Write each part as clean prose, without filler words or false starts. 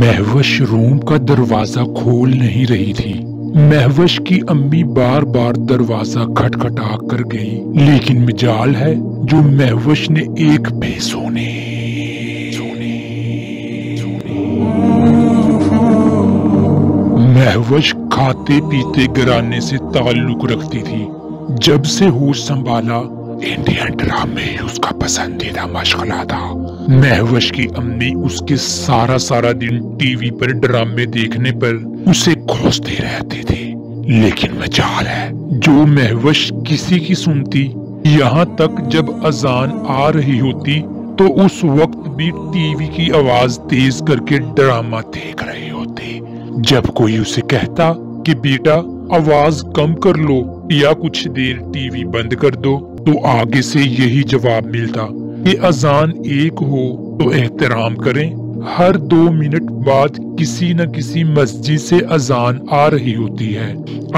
Mahvash room का दरवाजा खोल नहीं रही थी। महवश की अम्मी बार बार दरवाजा खटखटा कर गई, लेकिन मिजाल है जो महवश ने एक पे सोने सोने सोने। महवश खाते पीते घराने से ताल्लुक रखती थी। जब से होश संभाला इंडियन ड्रामे उसका पसंदीदा मशगला था। महवश की अम्मी उसके सारा सारा दिन टीवी पर ड्रामे देखने पर उसे खोसते रहते थे। लेकिन मजाल है जो महवश किसी की सुनती, यहाँ तक जब अजान आ रही होती तो उस वक्त भी टीवी की आवाज तेज करके ड्रामा देख रहे होते। जब कोई उसे कहता कि बेटा आवाज कम कर लो या कुछ देर टीवी बंद कर दो, तो आगे से यही जवाब मिलता कि अजान एक हो तो एहतराम करें। हर 2 मिनट बाद किसी न किसी मस्जिद से अजान आ रही होती है।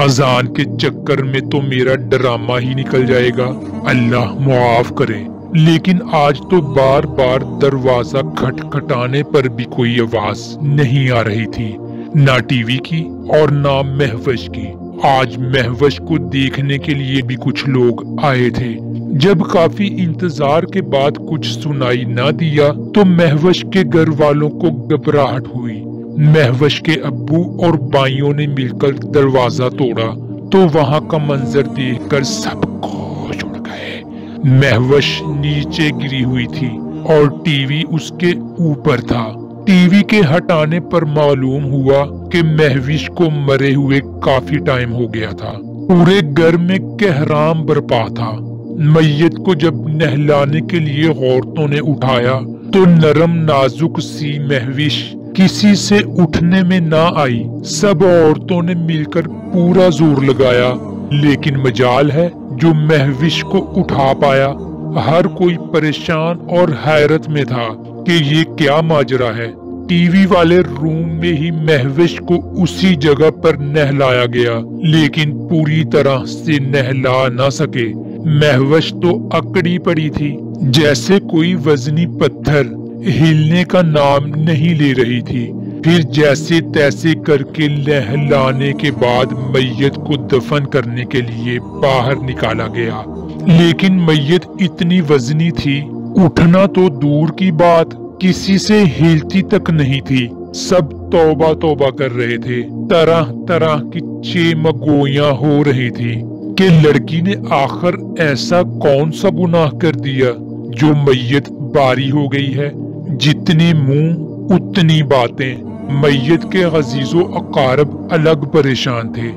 अजान के चक्कर में तो मेरा ड्रामा ही निकल जाएगा, अल्लाह मुआफ करे। लेकिन आज तो बार बार दरवाजा खटखटाने पर भी कोई आवाज नहीं आ रही थी, ना टीवी की और ना महवश की। आज महवश को देखने के लिए भी कुछ लोग आए थे। जब काफी इंतजार के बाद कुछ सुनाई ना दिया तो महवश के घर वालों को घबराहट हुई। महवश के अब्बू और भाइयों ने मिलकर दरवाजा तोड़ा तो वहाँ का मंजर देखकर सब होश उड़ गए। महवश नीचे गिरी हुई थी और टीवी उसके ऊपर था। टीवी के हटाने पर मालूम हुआ कि महवश को मरे हुए काफी टाइम हो गया था। पूरे घर में कहराम बरपा था। मैयत को जब नहलाने के लिए औरतों ने उठाया तो नरम नाजुक सी महवश किसी से उठने में ना आई। सब औरतों ने मिलकर पूरा जोर लगाया, लेकिन मजाल है जो महवश को उठा पाया। हर कोई परेशान और हैरत में था कि ये क्या माजरा है। टीवी वाले रूम में ही महवश को उसी जगह पर नहलाया गया, लेकिन पूरी तरह से नहला ना सके। महवश तो अकड़ी पड़ी थी, जैसे कोई वजनी पत्थर, हिलने का नाम नहीं ले रही थी। फिर जैसे तैसे करके नहलाने के बाद मैयत को दफन करने के लिए बाहर निकाला गया, लेकिन मैयत इतनी वजनी थी, उठना तो दूर की बात, किसी से हिलती तक नहीं थी। सब तौबा तौबा कर रहे थे। तरह तरह की चेमगोयां हो रही थी कि लड़की ने आखिर ऐसा कौन सा गुनाह कर दिया जो मैयत बारी हो गई है। जितने मुंह उतनी बातें। मैयत के अजीजो अकारब अलग परेशान थे।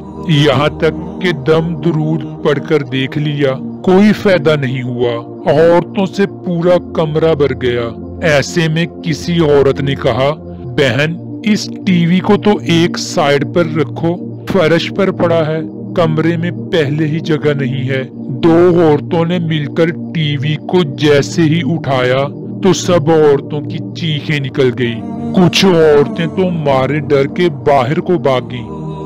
यहाँ तक कि दम दुरूद पढ़कर देख लिया, कोई फायदा नहीं हुआ। औरतों से पूरा कमरा भर गया। ऐसे में किसी औरत ने कहा, बहन इस टीवी को तो एक साइड पर रखो, फर्श पर पड़ा है, कमरे में पहले ही जगह नहीं है। 2 औरतों ने मिलकर टीवी को जैसे ही उठाया तो सब औरतों की चीखें निकल गई। कुछ औरतें तो मारे डर के बाहर को भागी।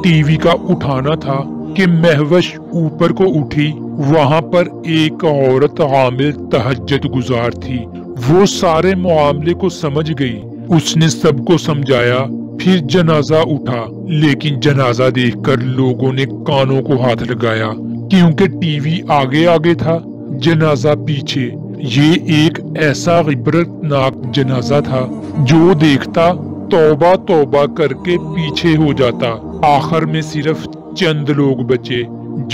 टीवी का उठाना था कि महवश ऊपर को उठी। वहाँ पर एक औरत आमिल तहज्जुद गुजार थी। वो सारे मामले को समझ गई। उसने सबको समझाया। फिर जनाजा उठा, लेकिन जनाजा देखकर लोगों ने कानों को हाथ लगाया, क्योंकि टीवी आगे आगे था, जनाजा पीछे। ये एक ऐसा इबरतनाक जनाजा था जो देखता तौबा तौबा करके पीछे हो जाता। आखिर में सिर्फ चंद लोग बचे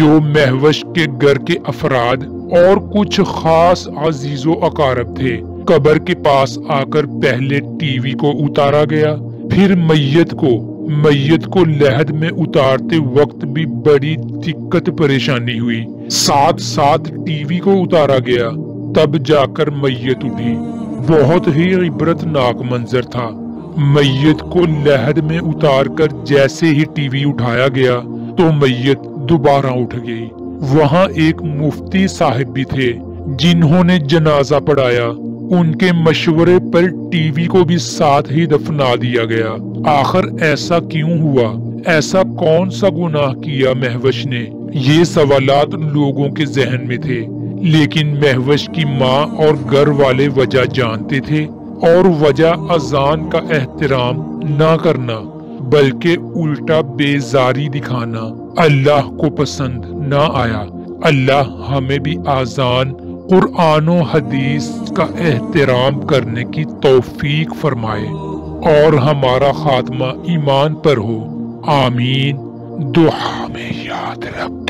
जो महवश के घर के अफराद और कुछ खास अजीजो अकारब थे। कब्र के पास आकर पहले टीवी को उतारा गया, फिर मैयत को लहद में उतारते वक्त भी बड़ी दिक्कत परेशानी हुई। साथ साथ टीवी को उतारा गया, तब जाकर मैयत उठी। बहुत ही इबरतनाक मंजर था। मैयत को लहद में उतारकर जैसे ही टीवी उठाया गया तो मैयत दोबारा उठ गई। वहाँ एक मुफ्ती साहिब भी थे जिन्होंने जनाजा पढ़ाया। उनके मशवरे पर टीवी को भी साथ ही दफना दिया गया। आखिर ऐसा क्यों हुआ? ऐसा कौन सा गुनाह किया महवश ने? ये सवालात लोगों के जहन में थे, लेकिन महवश की माँ और घर वाले वजह जानते थे। और वजह अजान का एहतराम ना करना बल्कि उल्टा बेजारी दिखाना अल्लाह को पसंद ना आया। अल्लाह हमें भी आजान कुरान और हदीस का एहतराम करने की तौफीक फरमाए और हमारा खात्मा ईमान पर हो। आमीन। दुआ में याद रखें।